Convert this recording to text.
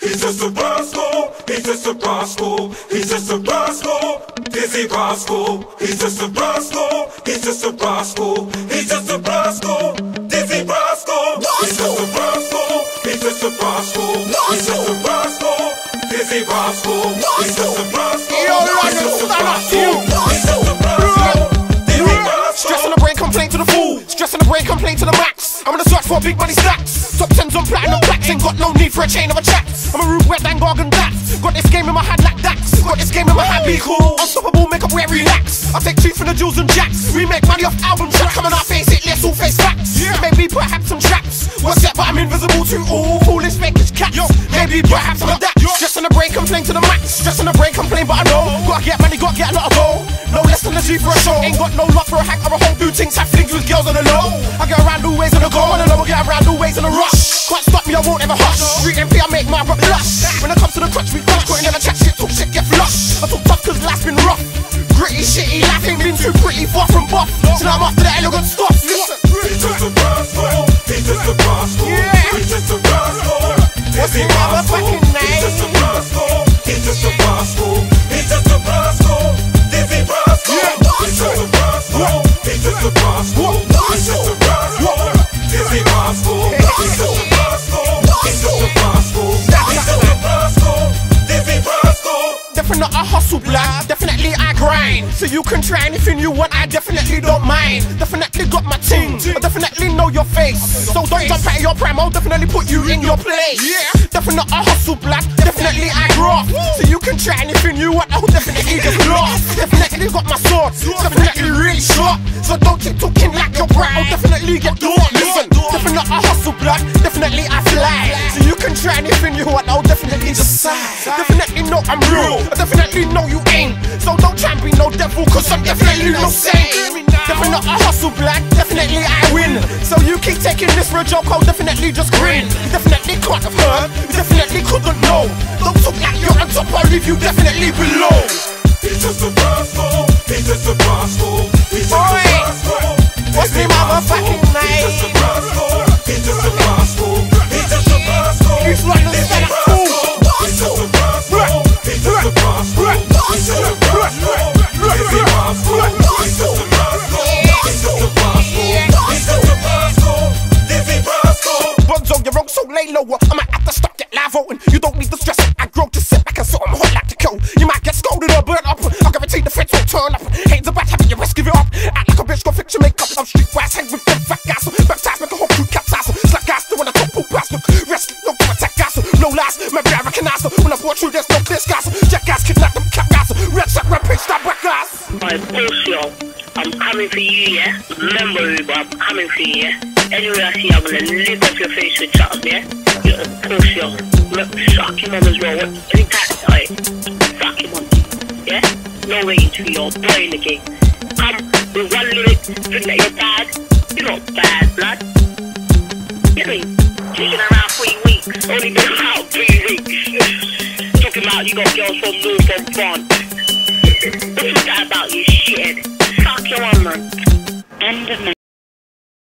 He's just a rascal, he's just a rascal, he's just a rascal, Dizzee Rascal. He's just a rascal, he's just a rascal, he's just a rascal, Dizzee Rascal. He's just a rascal, he's just a rascal, he's just a rascal, Dizzee Rascal. He's just a rascal, he's just a rascal, he's just a rascal, Dizzee Rascal. Stress on the brain, complain to the fool. Stress on the brain, complain to the max. I'm gonna search for big money stacks. Top 10s on platinum plaques, ain't got no need for a chain of a chat. I'm a root wet and gargan dax. Got this game in my hand like Dax. Got this game in my hand, be cool. Unstoppable, make up where relax. I take two from the jewels and jacks. We make money off album tracks. Come on, I face it, let's all face facts. Maybe perhaps some traps. What's that, but I'm invisible to all foolish fake cats. Maybe perhaps I'm that. Stress on the brain, complain to the max. Stress on the brain, complain, but I know. Gotta get money, gotta get a lot of gold. No less than a G for a show. Ain't got no love for a hack or a whole dude things. I fling with girls on the low. I get around new ways on the go. On the low, I get around new ways on the rush. Can't stop me, I won't ever hush. Street MP, I make my rap. When it comes to the crutch, we crutch. Couldn't ever chat shit, talk shit, get flush. I talk tough cause life's been rough. Gritty, shitty, life ain't been too pretty, far from buff. So now I'm after the elegant stuff. He's just a rascal, he's just a rascal, he's just a rascal. What's his motherfucking name? He's just a rascal, he's just a rascal, he's just a rascal, Dizzee Rascal. He's just a rascal, he's just a rascal, he's just a rascal, Dizzee Rascal. He's just a rascal, he's just a rascal. Definitely I hustle, blood. Definitely I grind. So you can try anything you want, I definitely don't mind. Definitely got my team, I definitely know your face. So don't jump out of your prime, I'll definitely put you in your place. Definitely I hustle, blood. Definitely I graft. So you can try anything you want, I'll definitely get lost. Definitely got my sword, definitely really sharp. So don't keep talking like your prime, I'll definitely get lost. Listen, definitely I hustle, blood. Definitely I fly. So you can try anything you want, I'll definitely just sigh. Definitely know I'm real, I definitely know you ain't. So don't try and be no devil, cause I'm definitely no saint. Definitely I hustle, black, definitely I win. So you keep taking this for a joke, I'll definitely just grin. You definitely can't have heard, you definitely couldn't know. Don't talk like you're on top, I'll leave you definitely below. He's just a rascal, he's just a rascal, he's just a rascal. What's his motherfucking name? He's just a rascal, he's just a rascal, he's just a rascal. He's like the son of fool. He's just a rascal, he's just a rascal, he's just a rascal, he's a rascal, he's just a rascal, he's just a rascal, he's just a rascal, he's a rascal. Bugs on your own, so lay lower. I might have to stop that live voting. You don't need to stress it, I grow to sit back and so I'm hot like the cow. You might get scolded or burnt up, I guarantee the feds will turn up. Hands are bad, having your wrist, give it up. Act like a bitch, go fix your makeup. I'm streetwise, hang with them fat guys. Baptized, make a whole crew capsize. Slack guys, they wanna talk poop ass. Look, rescue, no go attack guys. No lies, maybe I recognize. When I brought you, there's no clear skies. Jackass, kidnap them cat guys. Red sack, rampage, stab back guys. Alright, bullshit, I'm coming for you, yeah? Remember me, but I'm coming for you, yeah? Anyway, I see you, I'm gonna lick off your face with chops, yeah? You're a bullshit, I'm gonna suck your mum as well. Any time, alright, suck your mum, yeah? No way to be your boy in the game. Come with one lyric, think that you're bad. You're not bad, blood. You ain't kicking around 3 weeks, only been about 3 weeks. Talking about you got girls from North and France. What's that about, you shithead? Fuck your own, man. End of night.